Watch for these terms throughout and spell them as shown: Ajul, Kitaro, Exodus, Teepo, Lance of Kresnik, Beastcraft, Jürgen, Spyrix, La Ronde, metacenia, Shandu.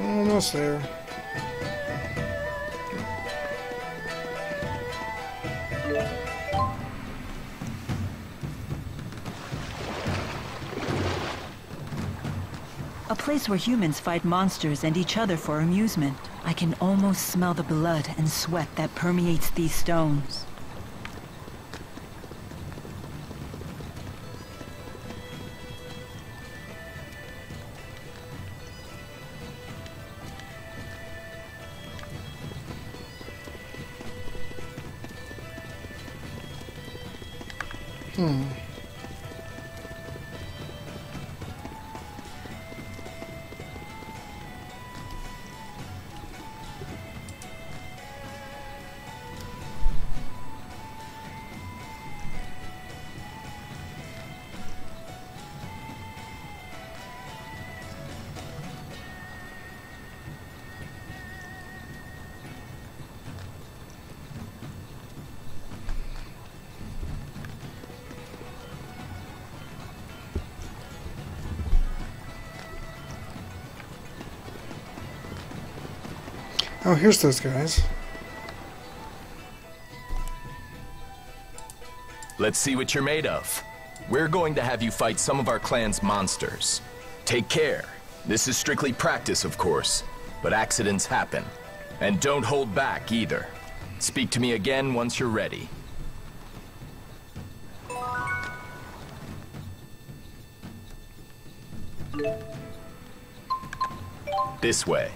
Almost there. A place where humans fight monsters and each other for amusement. I can almost smell the blood and sweat that permeates these stones. Oh, here's those guys. Let's see what you're made of. We're going to have you fight some of our clan's monsters. Take care. This is strictly practice, of course, but accidents happen. And don't hold back either. Speak to me again once you're ready. This way.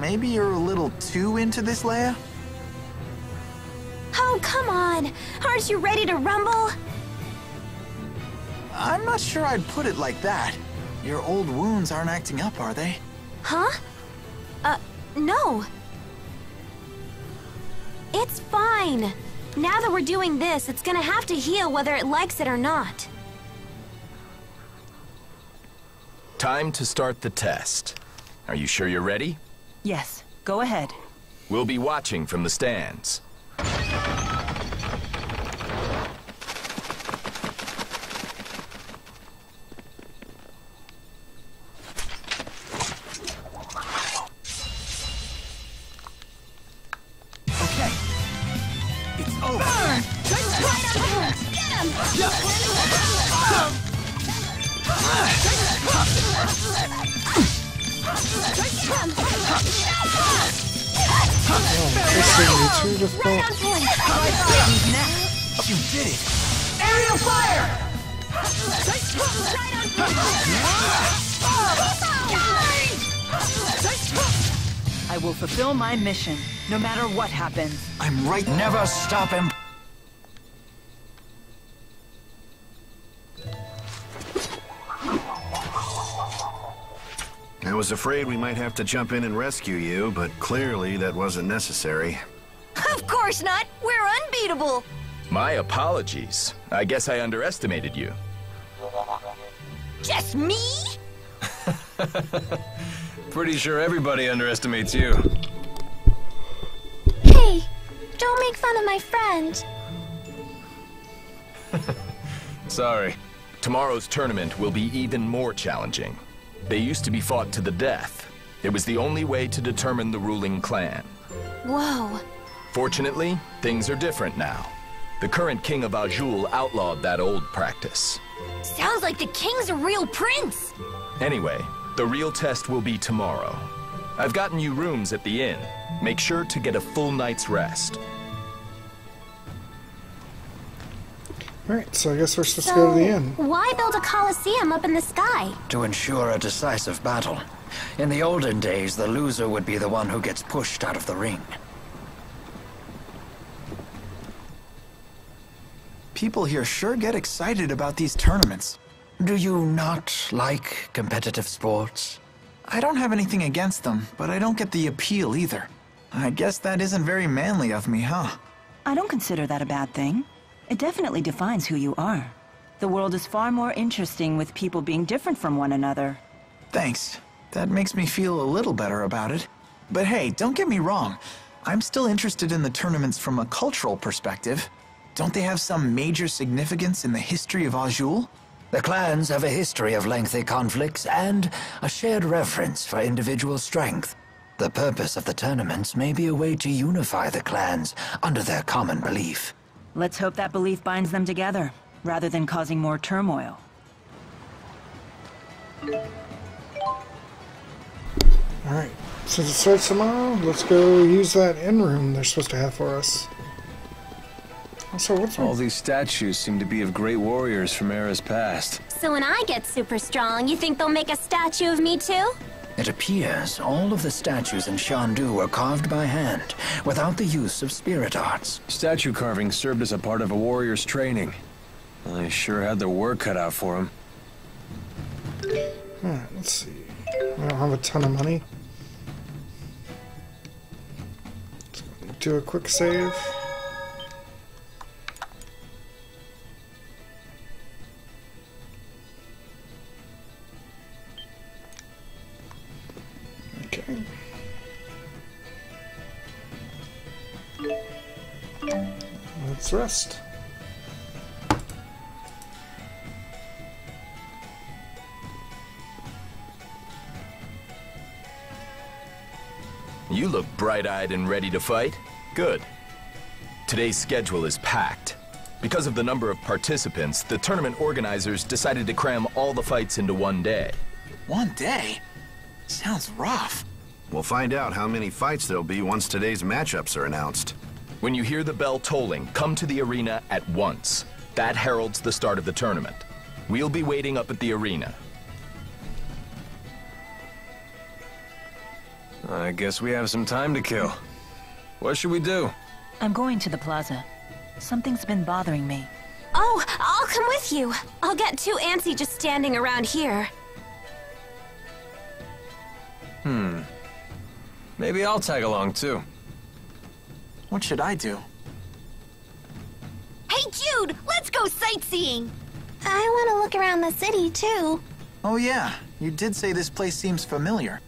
Maybe you're a little too into this, Leia? Oh, come on! Aren't you ready to rumble? I'm not sure I'd put it like that. Your old wounds aren't acting up, are they? Huh? No. It's fine. Now that we're doing this, it's gonna have to heal whether it likes it or not. Time to start the test. Are you sure you're ready? Yes, go ahead. We'll be watching from the stands. Okay. It's over. Let's try to get him. Oh, this is too difficult. You did it! Aerial fire! I will fulfill my mission, no matter what happens. I'm right. Never stop him. I was afraid we might have to jump in and rescue you, but clearly that wasn't necessary. Of course not! We're unbeatable! My apologies. I guess I underestimated you. Just me? Pretty sure everybody underestimates you. Hey, don't make fun of my friend. Sorry. Tomorrow's tournament will be even more challenging. They used to be fought to the death. It was the only way to determine the ruling clan. Whoa. Fortunately, things are different now. The current king of Ajul outlawed that old practice. Sounds like the king's a real prince! Anyway, the real test will be tomorrow. I've gotten you rooms at the inn. Make sure to get a full night's rest. Alright, so I guess we're supposed to go to the inn. Why build a coliseum up in the sky? To ensure a decisive battle. In the olden days, the loser would be the one who gets pushed out of the ring. People here sure get excited about these tournaments. Do you not like competitive sports? I don't have anything against them, but I don't get the appeal either. I guess that isn't very manly of me, huh? I don't consider that a bad thing. It definitely defines who you are. The world is far more interesting with people being different from one another. Thanks. That makes me feel a little better about it. But hey, don't get me wrong. I'm still interested in the tournaments from a cultural perspective. Don't they have some major significance in the history of Ajul? The clans have a history of lengthy conflicts and a shared reverence for individual strength. The purpose of the tournaments may be a way to unify the clans under their common belief. Let's hope that belief binds them together, rather than causing more turmoil. Alright, since it starts tomorrow, let's go use that end room they're supposed to have for us. Also, what's all these statues seem to be of great warriors from eras past. So when I get super strong, you think they'll make a statue of me too? It appears all of the statues in Shandu were carved by hand, without the use of spirit arts. Statue carving served as a part of a warrior's training. They sure had their work cut out for them. Alright, let's see. I don't have a ton of money. Let's do a quick save. Let's rest. You look bright-eyed and ready to fight. Good. Today's schedule is packed. Because of the number of participants, the tournament organizers decided to cram all the fights into one day. One day? Sounds rough. We'll find out how many fights there'll be once today's matchups are announced. When you hear the bell tolling, come to the arena at once. That heralds the start of the tournament. We'll be waiting up at the arena. I guess we have some time to kill. What should we do? I'm going to the plaza. Something's been bothering me. Oh, I'll come with you. I'll get too antsy just standing around here. Maybe I'll tag along too. What should I do? Hey Jude, let's go sightseeing! I want to look around the city too. Oh yeah, you did say this place seems familiar.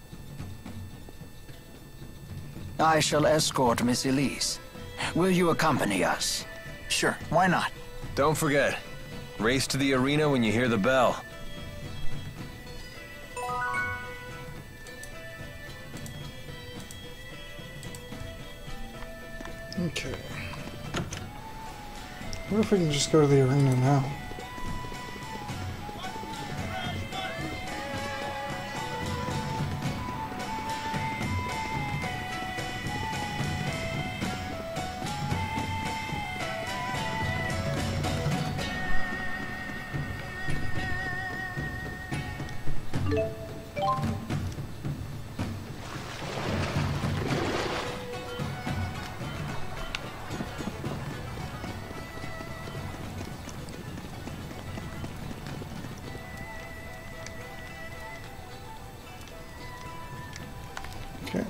I shall escort Miss Elise. Will you accompany us? Sure, why not? Don't forget, race to the arena when you hear the bell. Okay. What if we can just go to the arena now?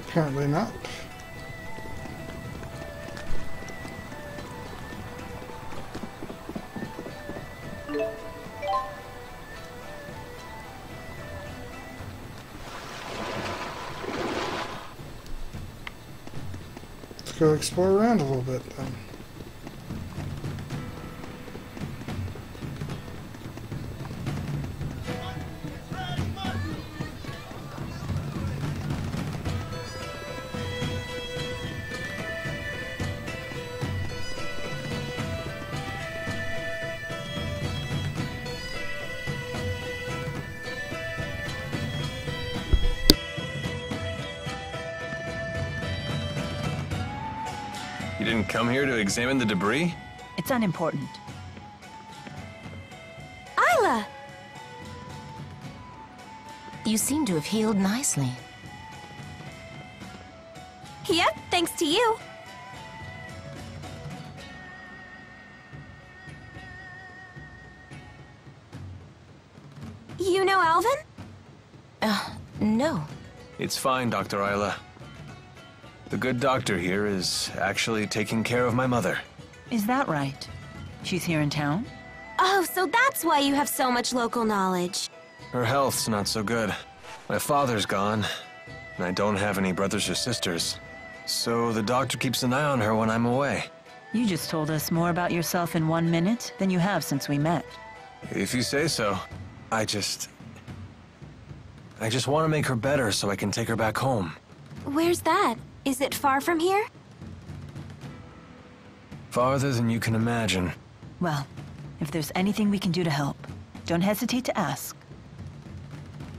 Apparently not. Let's go explore around a little bit then. You didn't come here to examine the debris? It's unimportant. Isla! You seem to have healed nicely. Yep, thanks to you. You know Alvin? No. It's fine, Dr. Isla. The good doctor here is actually taking care of my mother. Is that right? She's here in town? Oh, so that's why you have so much local knowledge. Her health's not so good. My father's gone, and I don't have any brothers or sisters. So the doctor keeps an eye on her when I'm away. You just told us more about yourself in 1 minute than you have since we met. If you say so. I just want to make her better so I can take her back home. Where's that? Is it far from here? Farther than you can imagine. Well, if there's anything we can do to help, don't hesitate to ask.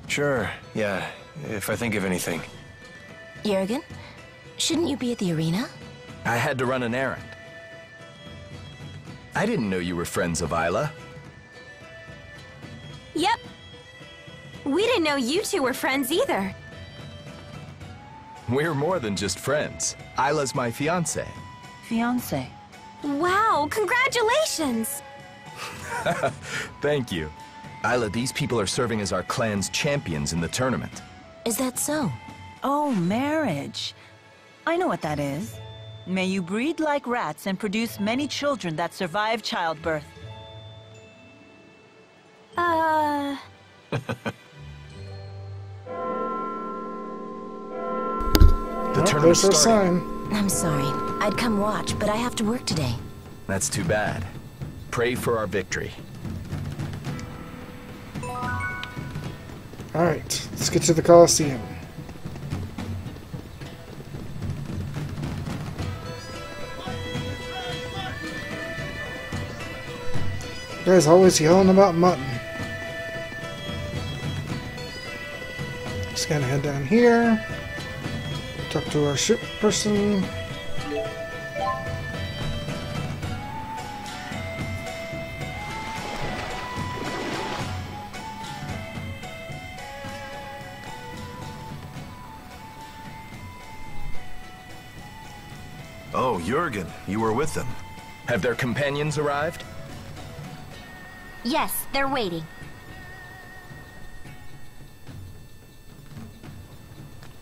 Sure, yeah, if I think of anything. Jürgen, shouldn't you be at the arena? I had to run an errand. I didn't know you were friends of Isla. Yep. We didn't know you two were friends either. We're more than just friends. Isla's my fiancé. Fiancé? Wow, congratulations! Thank you. Isla, these people are serving as our clan's champions in the tournament. Is that so? Oh, marriage. I know what that is. May you breed like rats and produce many children that survive childbirth. The tournament's starting. I'm sorry. I'd come watch, but I have to work today. That's too bad. Pray for our victory. Alright, let's get to the Coliseum. You guys always yelling about mutton. Just gonna head down here. Talk to our ship person. Oh, Jürgen, you were with them. Have their companions arrived? Yes, they're waiting.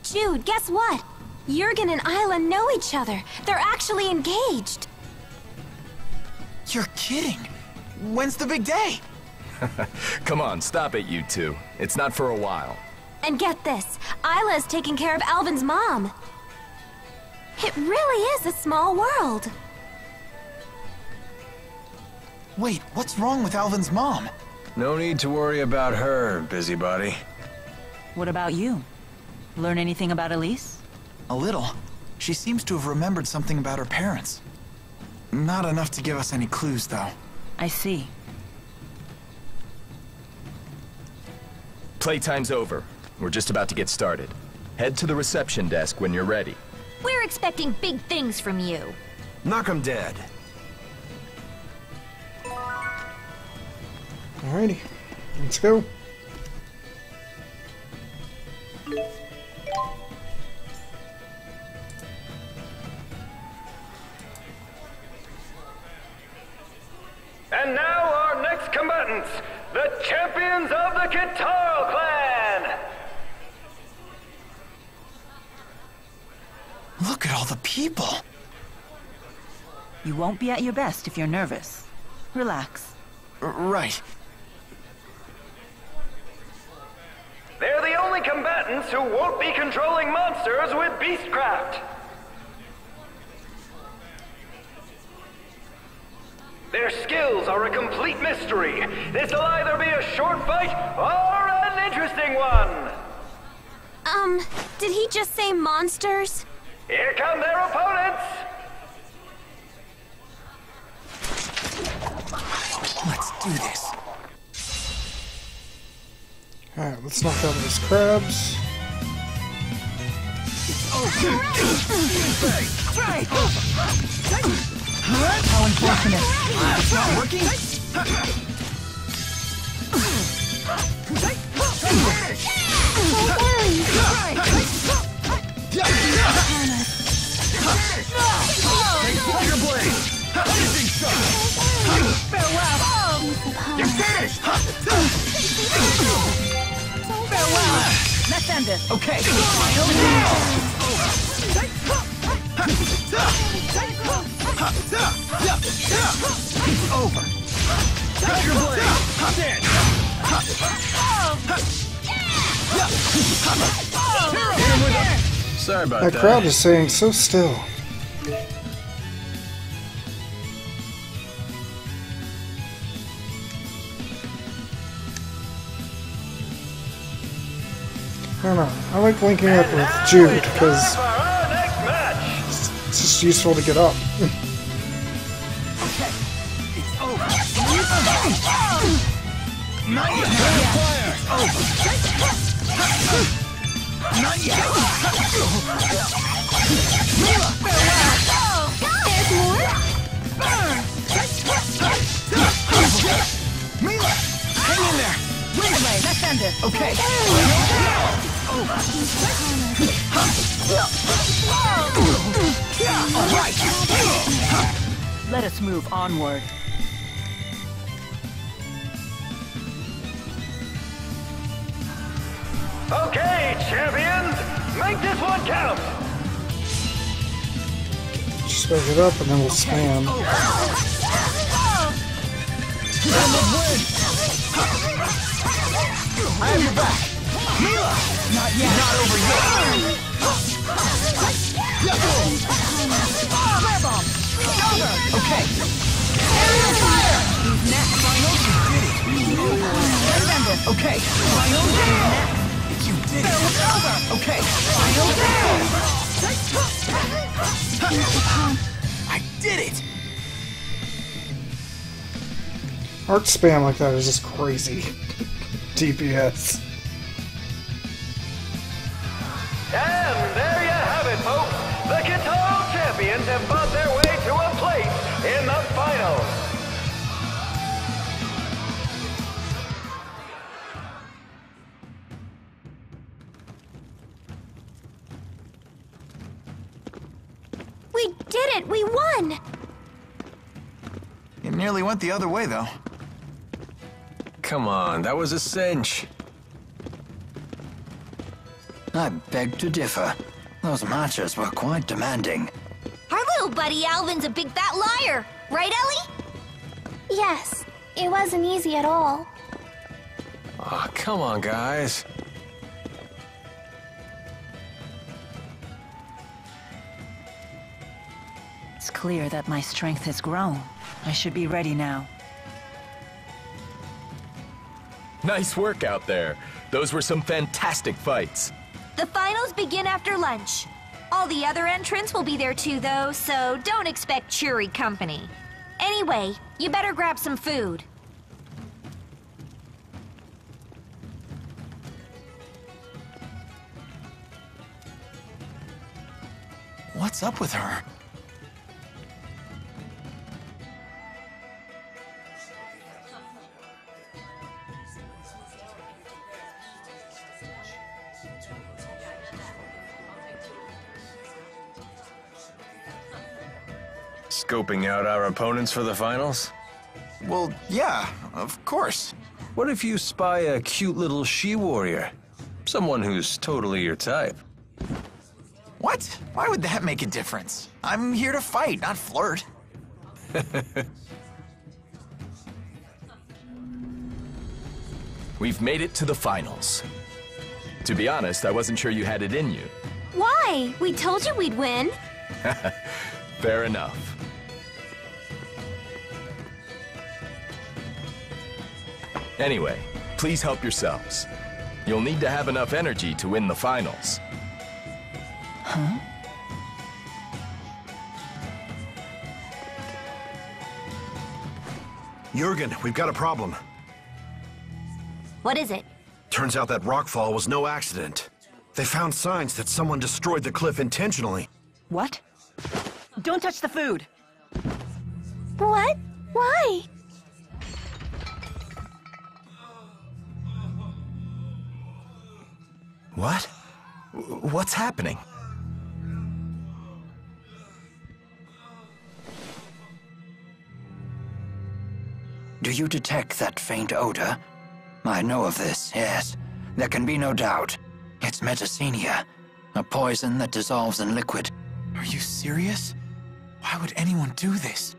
Jude, guess what? Jürgen and Isla know each other. They're actually engaged. You're kidding. When's the big day? Come on, stop it, you two. It's not for a while. And get this. Isla's taking care of Alvin's mom. It really is a small world. Wait, what's wrong with Alvin's mom? No need to worry about her, busybody. What about you? Learn anything about Elise? A little. She seems to have remembered something about her parents. Not enough to give us any clues, though. I see. Playtime's over. We're just about to get started. Head to the reception desk when you're ready. We're expecting big things from you. Knock 'em dead. Alrighty, let's go. And now our next combatants, the champions of the Kitaro clan! Look at all the people! You won't be at your best if you're nervous. Relax. Right. They're the only combatants who won't be controlling monsters with Beastcraft! Their skills are a complete mystery. This'll either be a short fight or an interesting one! Did he just say monsters? Here come their opponents! Let's do this. Alright, let's knock out these crabs. Oh, how unfortunate. It's not working. You're finished. Farewell. Let's end it. Okay. It's over. Sorry about that. That crowd is staying so still. I don't know. I like linking up with Jude because it's just useful to get up. Okay. Let us move onward. Okay, champions, make this one count. Just hook it up and then we'll spam. I have your back. Not yet. Not over yet. Firebomb. Shoulder. Okay. Aerial fire. Okay. You did it. Over. Okay. I did it. Art spam like that is just crazy. DPS. And there you have it, folks. The Guitar champions have fought their way to a place in the finals. We did it! We won! It nearly went the other way, though. Come on, that was a cinch. I beg to differ. Those matches were quite demanding. Our little buddy Alvin's a big fat liar, right, Ellie? Yes, it wasn't easy at all. Aw, oh, come on, guys. It's clear that my strength has grown. I should be ready now. Nice work out there. Those were some fantastic fights. The finals begin after lunch. All the other entrants will be there too, though, so don't expect cheery company. Anyway, you better grab some food. What's up with her? Scoping out our opponents for the finals? Well, yeah, of course. What if you spy a cute little she-warrior? Someone who's totally your type. What? Why would that make a difference? I'm here to fight, not flirt. We've made it to the finals. To be honest, I wasn't sure you had it in you. Why? We told you we'd win. Fair enough. Anyway, please help yourselves. You'll need to have enough energy to win the finals. Huh? Jurgen, we've got a problem. What is it? Turns out that rockfall was no accident. They found signs that someone destroyed the cliff intentionally. What? Don't touch the food! What? Why? What? What's happening? Do you detect that faint odor? I know of this, yes. There can be no doubt. It's metacenia, a poison that dissolves in liquid. Are you serious? Why would anyone do this?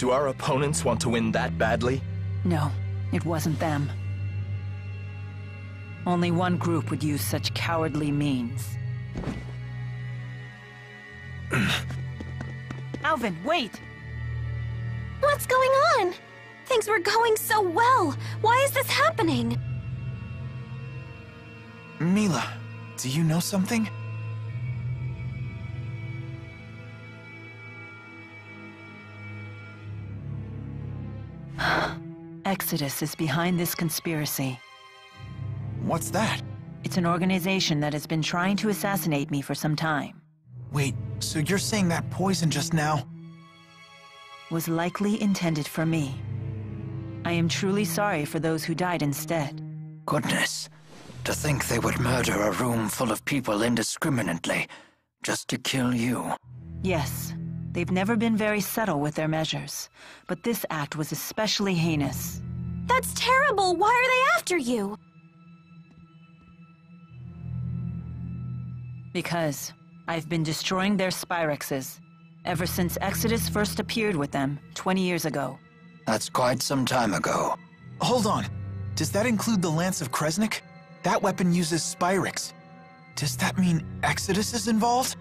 Do our opponents want to win that badly? No, it wasn't them. Only one group would use such cowardly means. Alvin, wait! What's going on? Things were going so well! Why is this happening? Mila, do you know something? Exodus is behind this conspiracy. What's that? It's an organization that has been trying to assassinate me for some time. Wait, so you're saying that poison just now was likely intended for me. I am truly sorry for those who died instead. Goodness. To think they would murder a room full of people indiscriminately, just to kill you. Yes. They've never been very subtle with their measures, but this act was especially heinous. That's terrible! Why are they after you? Because I've been destroying their Spyrixes ever since Exodus first appeared with them 20 years ago. That's quite some time ago. Hold on. Does that include the Lance of Kresnik? That weapon uses Spyrix. Does that mean Exodus is involved?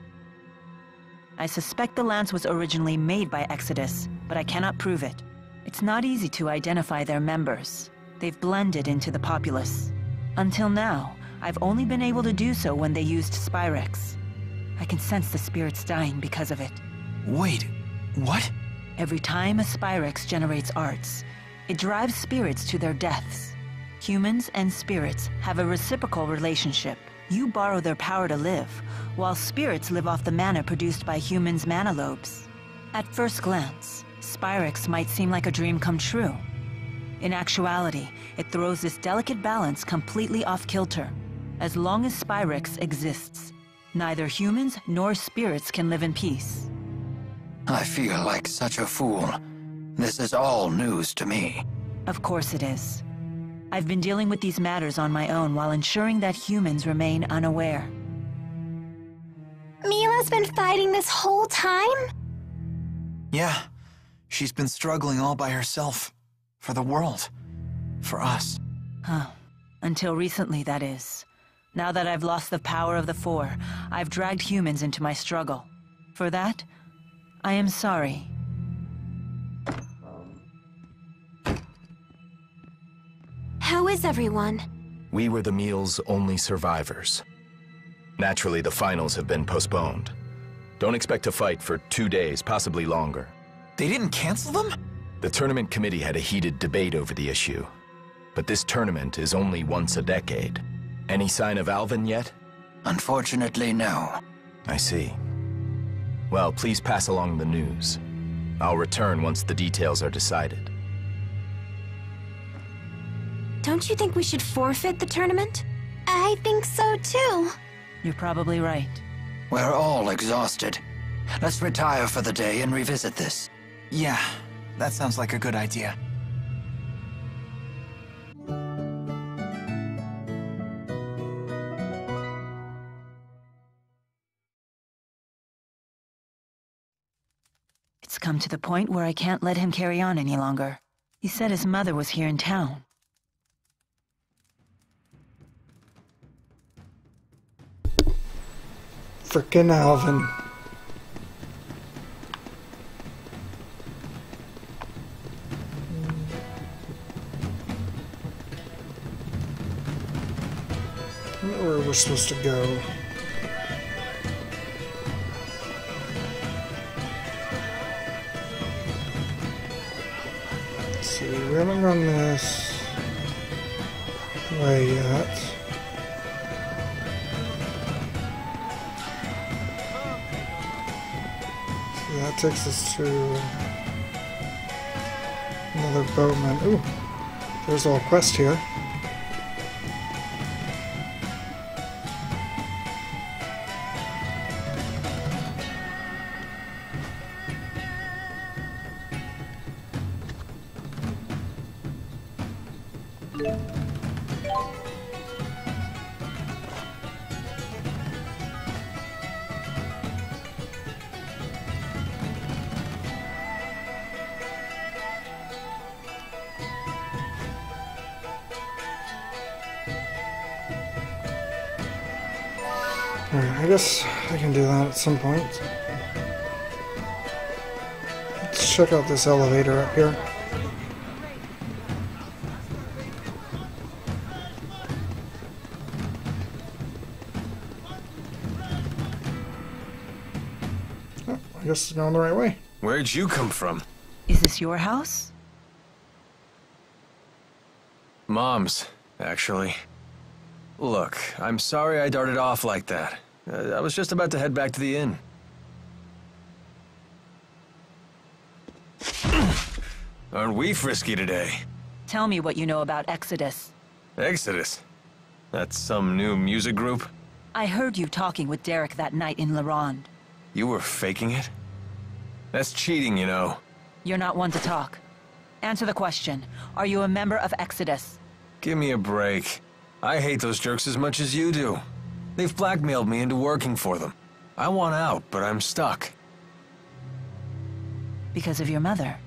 I suspect the lance was originally made by Exodus, but I cannot prove it. It's not easy to identify their members. They've blended into the populace. Until now, I've only been able to do so when they used Spyrix. I can sense the spirits dying because of it. Wait, what? Every time a Spyrix generates arts, it drives spirits to their deaths. Humans and spirits have a reciprocal relationship. You borrow their power to live, while spirits live off the mana produced by humans' mana lobes. At first glance, Spyrix might seem like a dream come true. In actuality, it throws this delicate balance completely off-kilter. As long as Spyrix exists, neither humans nor spirits can live in peace. I feel like such a fool. This is all news to me. Of course it is. I've been dealing with these matters on my own while ensuring that humans remain unaware. Mila's been fighting this whole time? Yeah. She's been struggling all by herself. For the world. For us. Huh. Until recently, that is. Now that I've lost the power of the Four, I've dragged humans into my struggle. For that, I am sorry. How is everyone? We were the meal's only survivors. Naturally, the finals have been postponed. Don't expect to fight for 2 days, possibly longer. They didn't cancel them? The tournament committee had a heated debate over the issue. But this tournament is only once a decade. Any sign of Alvin yet? Unfortunately, no. I see. Well, please pass along the news. I'll return once the details are decided. Don't you think we should forfeit the tournament? I think so, too. You're probably right. We're all exhausted. Let's retire for the day and revisit this. Yeah, that sounds like a good idea. It's come to the point where I can't let him carry on any longer. He said his mother was here in town. Frickin' Alvin. I don't know where we're supposed to go. Let's see, we haven't gone this way yet. That takes us to another bowman. Ooh, there's a little quest here. Alright, I guess I can do that at some point. Let's check out this elevator up here. Oh, I guess it's going the right way. Where'd you come from? Is this your house? Mom's, actually. Look, I'm sorry I darted off like that. I was just about to head back to the inn. Aren't we frisky today? Tell me what you know about Exodus. Exodus? That's some new music group? I heard you talking with Derek that night in La Ronde. You were faking it? That's cheating, you know. You're not one to talk. Answer the question. Are you a member of Exodus? Give me a break. I hate those jerks as much as you do. They've blackmailed me into working for them. I want out, but I'm stuck. Because of your mother.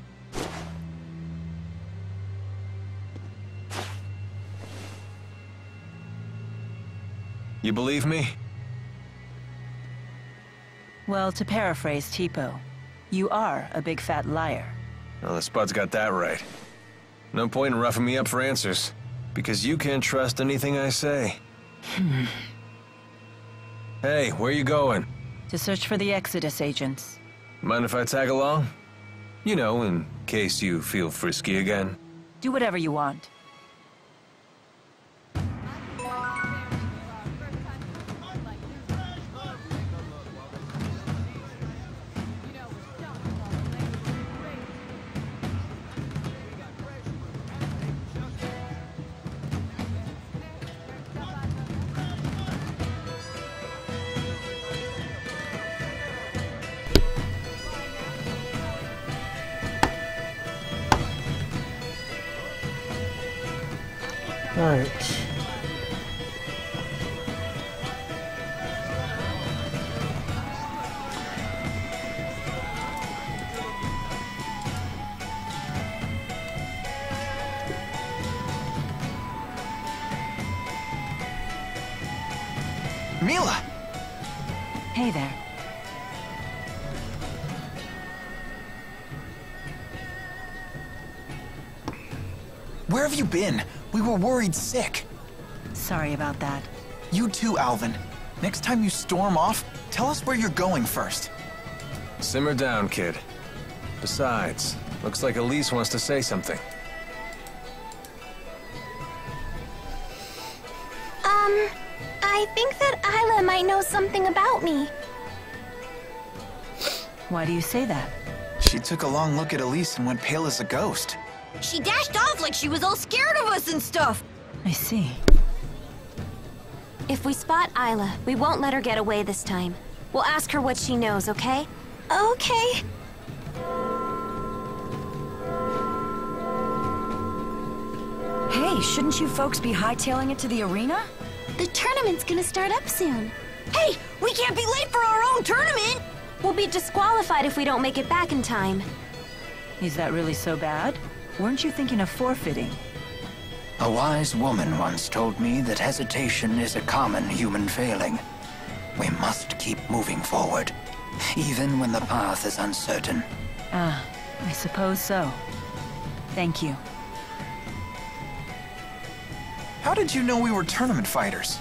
You believe me? Well, to paraphrase Teepo, you are a big fat liar. Well, the Spud's got that right. No point in roughing me up for answers, because you can't trust anything I say. Hey, where you going? To search for the Exodus agents. Mind if I tag along? You know, in case you feel frisky again. Do whatever you want. Alright. Mila! Hey there. Where have you been? We were worried sick. Sorry about that. You too, Alvin. Next time you storm off, tell us where you're going first. Simmer down, kid. Besides, looks like Elise wants to say something. I think that Isla might know something about me. Why do you say that? She took a long look at Elise and went pale as a ghost. She dashed off like she was all scared of us and stuff! I see. If we spot Isla, we won't let her get away this time. We'll ask her what she knows, okay? Okay. Hey, shouldn't you folks be hightailing it to the arena? The tournament's gonna start up soon. Hey, we can't be late for our own tournament! We'll be disqualified if we don't make it back in time. Is that really so bad? Weren't you thinking of forfeiting? A wise woman once told me that hesitation is a common human failing. We must keep moving forward, even when the path is uncertain. Ah, I suppose so. Thank you. How did you know we were tournament fighters?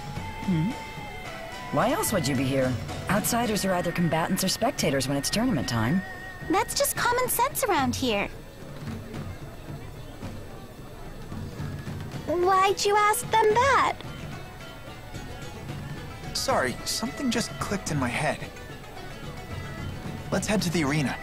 Why else would you be here? Outsiders are either combatants or spectators when it's tournament time. That's just common sense around here. Why'd you ask them that? Sorry, something just clicked in my head. Let's head to the arena.